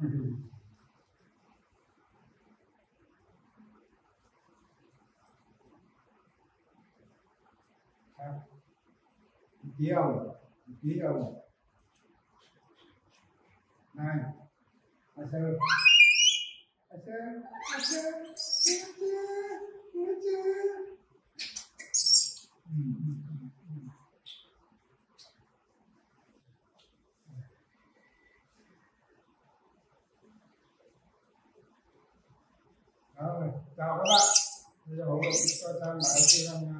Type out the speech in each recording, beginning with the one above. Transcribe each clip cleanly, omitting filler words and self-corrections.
Điều này rồi, chào các bạn. Bây giờ chúng ta đang lái xe đang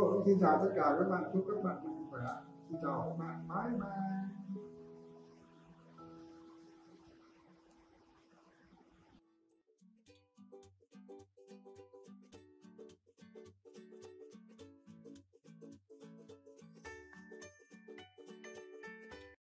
Lô, xin chào tất cả các bạn, chúc các bạn mạnh khỏe. Xin chào các bạn, bye bye.